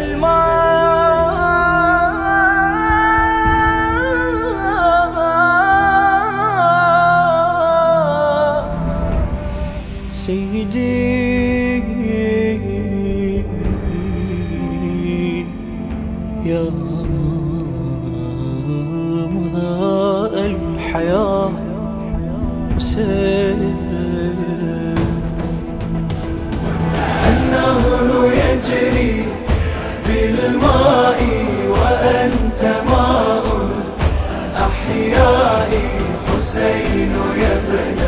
الماء سيدي يا مضاء الحياة النهر يجري بالماء وأنت ماء أحيائي حسين يا ابن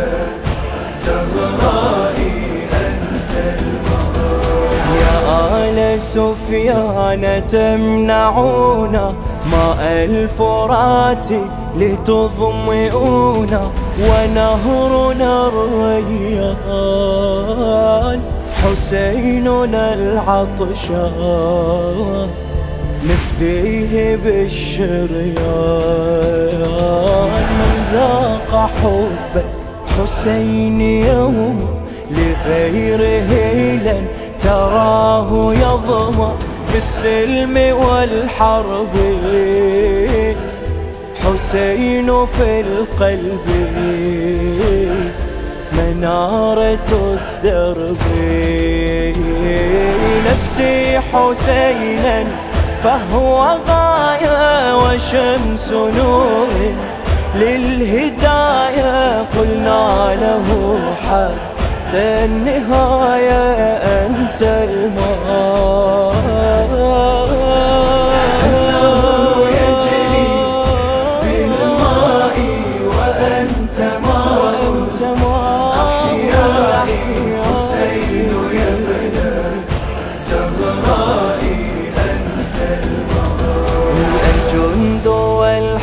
سغرائي أنت الماء يا آل سفيان تمنعونا ماء الفرات لتظمئونا ونهرنا الريان حسيننا العطشان نفديه بالشريان من ذاق حب حسين يوم لغيره لن تراه يظمأ بالسلم والحرب حسين في القلب منارة الدرب نفدي حسينا فهو غاية وشمس نور للهداية قلنا له حتى النهاية أنت الماء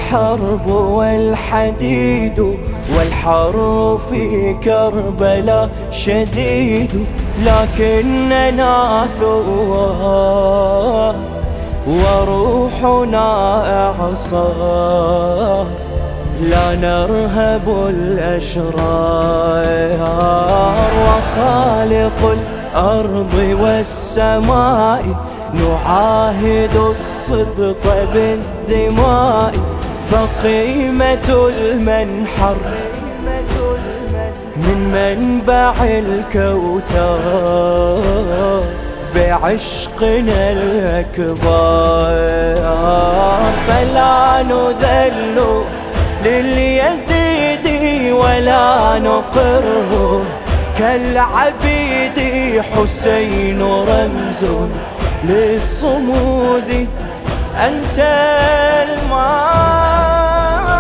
الحرب والحديد والحر في كربلاء شديد لكننا ثوار وروحنا إعصار لا نرهب الأشرار وخالق الأرض والسماء نعاهد الصدق بالدماء فقيمة المنحر من منبع الكوثر بعشقنا الأكبر فلا نذل لليزيد ولا نقره كالعبيد حسين رمز للصمود أنت الماء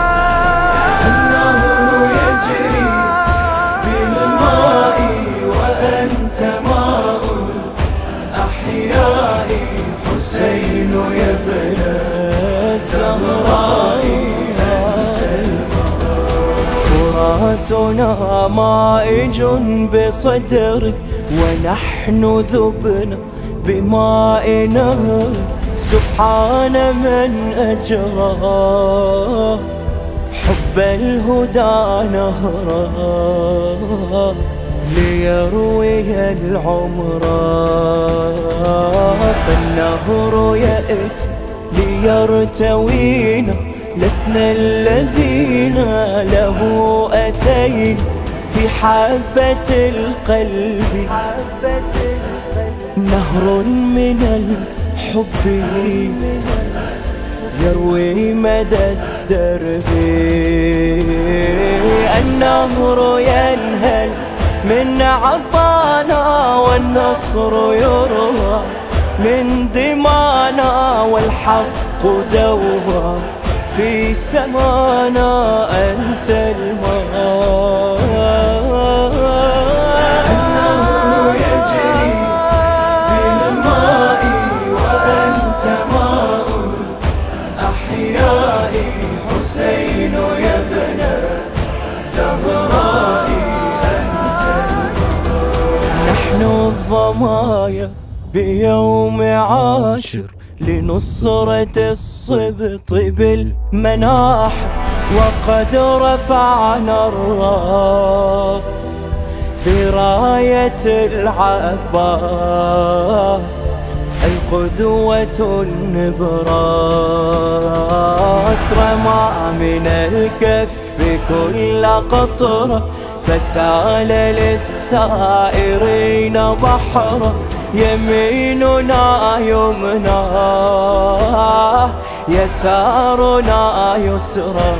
النهر يجري بالماء وأنت ماء أحيائي حسين يا ابن سغرائي أنت الماء فراتنا مائج بصدر ونحن ذبنا بماء نهر سبحان من أجرى حب الهدى نهرا ليروي العمرا فالنهر يأتي ليرتوينا لسنا الذين له أتينا في حبة القلب نهر من الحب يروي مدى الدرب النهر ينهل من عطانا والنصر يروى من دمانا والحق دوى في سمانا أنت الماء حسين يا ابن سغرائي أنت الماء نحن الضمايا بيوم عاشر لنصرة الصبط بالمناحر وقد رفعنا الراس براية العباس قدوة براس، رمى من الكف كل قطرة، فسال للثائرين بحرة. يميننا يمنى، يسارنا يسرى،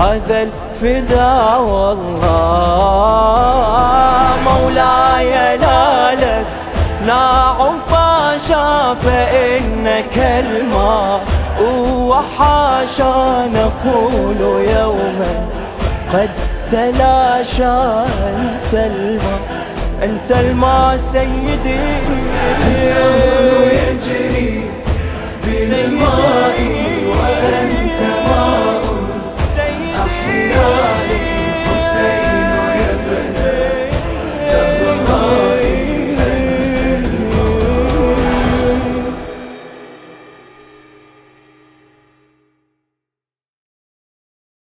هذا الفداء والله. مولاي لا لسنا عطاشا، فإنك الماء، وحاشا نقول يوما قد تلاشى. أنت الماء، أنت الماء سيدي، اليوم يجري بالماء وأنت ماء أحيا.